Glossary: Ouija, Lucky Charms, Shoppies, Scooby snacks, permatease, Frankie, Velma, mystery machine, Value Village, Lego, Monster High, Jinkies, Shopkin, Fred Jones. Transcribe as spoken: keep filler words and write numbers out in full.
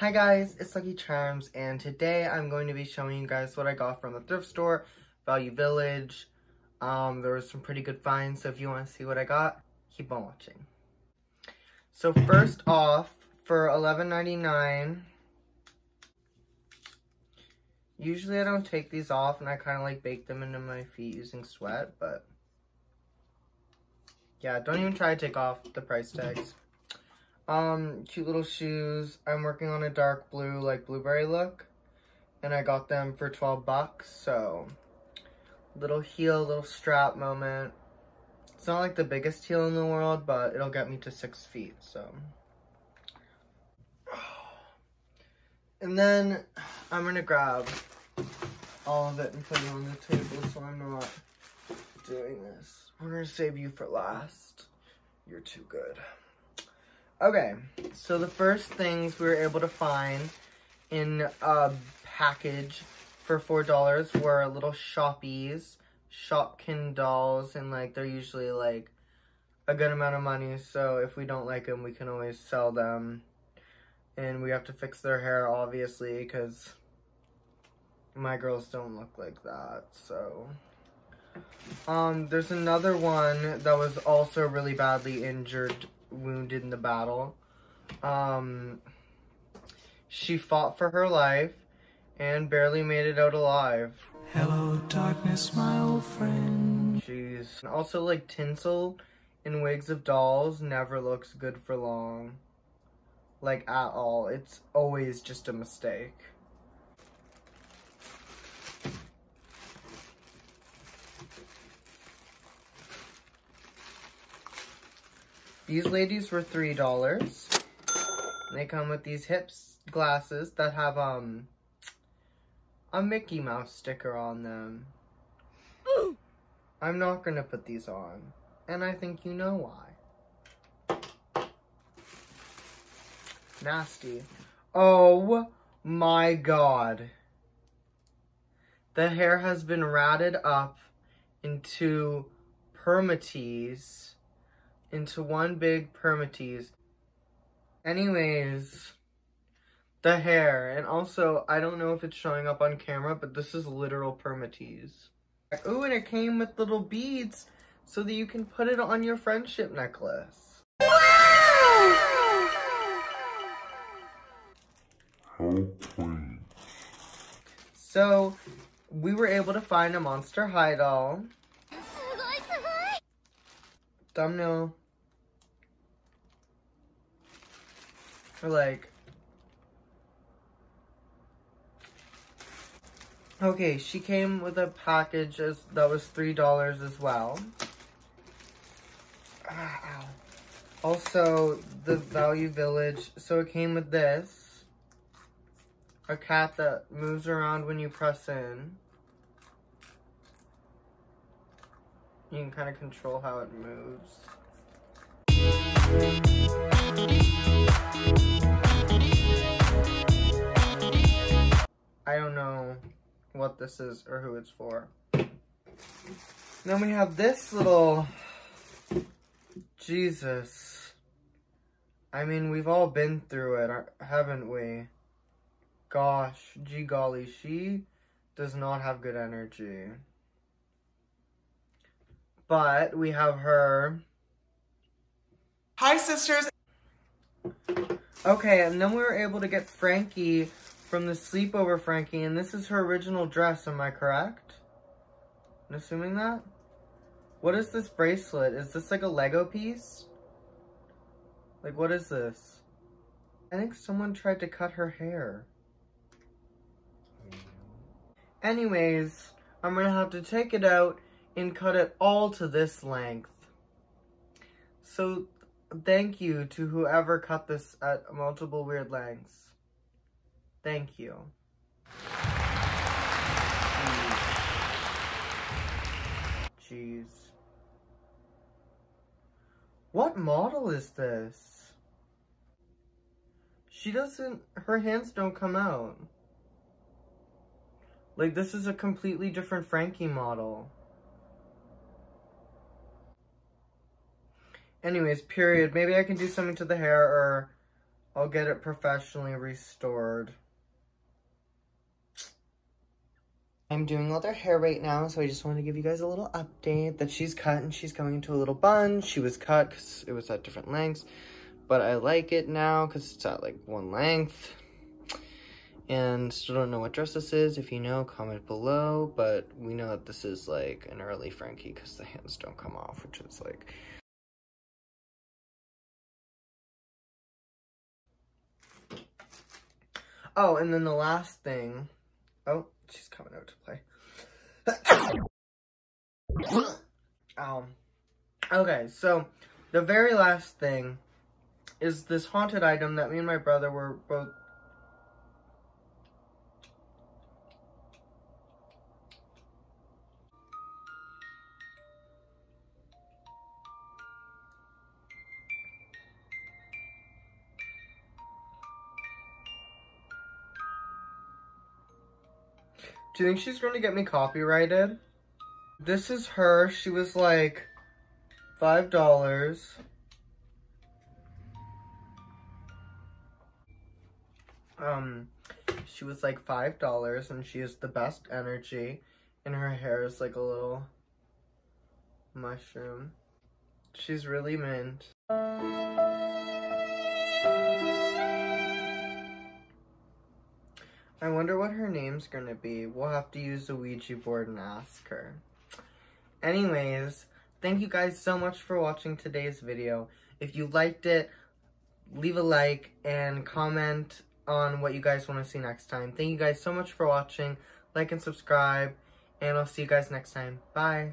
Hi guys, it's Lucky Charms, and today I'm going to be showing you guys what I got from the thrift store, Value Village. Um, there was some pretty good finds, so if you want to see what I got, keep on watching. So first off, for eleven ninety-nine, usually I don't take these off, and I kind of like bake them into my feet using sweat, but yeah, don't even try to take off the price tags. Um, cute little shoes. I'm working on a dark blue, like blueberry look, and I got them for twelve bucks, so little heel, little strap moment. It's not like the biggest heel in the world, but it'll get me to six feet, so. And then I'm gonna grab all of it and put it on the table so I'm not doing this. We're gonna save you for last. You're too good. Okay, so the first things we were able to find in a package for four dollars were little Shoppies, Shopkin dolls, and like they're usually like a good amount of money, so if we don't like them, we can always sell them. And we have to fix their hair, obviously, because my girls don't look like that, so. Um, there's another one that was also really badly injured, wounded in the battle. Um, she fought for her life and barely made it out alive. Hello, darkness, my old friend. Jeez. And also, like, tinsel and wigs of dolls never looks good for long. Like, at all. It's always just a mistake. These ladies were three dollars. They come with these hips glasses that have um a Mickey Mouse sticker on them. Ooh. I'm not gonna put these on, and I think you know why. Nasty. Oh my god. The hair has been ratted up into permatees. into one big permatease. Anyways, the hair, and also, I don't know if it's showing up on camera, but this is literal permatease. Ooh, and it came with little beads so that you can put it on your friendship necklace. Wow! Oh, please. So, we were able to find a Monster High doll. Thumbnail. Or like, okay, she came with a package as, that was three dollars as well. Ah, ow. Also, the Value Village, so it came with this, a cat that moves around when you press in. You can kind of control how it moves. I don't know what this is or who it's for. Then we have this little... Jesus. I mean, we've all been through it, haven't we? Gosh, gee golly, she does not have good energy. But we have her. Hi, sisters. Okay, and then we were able to get Frankie from the sleepover Frankie, and this is her original dress, am I correct? I'm assuming that? What is this bracelet? Is this like a Lego piece? Like, what is this? I think someone tried to cut her hair. Anyways, I'm gonna have to take it out and cut it all to this length. So, thank you to whoever cut this at multiple weird lengths. Thank you. Jeez. What model is this? She doesn't, her hands don't come out. Like, this is a completely different Frankie model. Anyways, period. Maybe I can do something to the hair or I'll get it professionally restored. I'm doing all their hair right now, so I just want to give you guys a little update that she's cut and she's coming into a little bun. She was cut because it was at different lengths, but I like it now because it's at like one length. And still don't know what dress this is. If you know, comment below, but we know that this is like an early Frankie because the hands don't come off, which is like... Oh, and then the last thing... Oh. She's coming out to play. Ow. Okay, so the very last thing is this haunted item that me and my brother were both... Do you think she's going to get me copyrighted? This is her. She was like five dollars. Um, she was like five dollars and she has the best energy and her hair is like a little mushroom. She's really mint. I wonder what her name's gonna be. We'll have to use the Ouija board and ask her. Anyways, thank you guys so much for watching today's video. If you liked it, leave a like and comment on what you guys want to see next time. Thank you guys so much for watching. Like and subscribe, and I'll see you guys next time. Bye.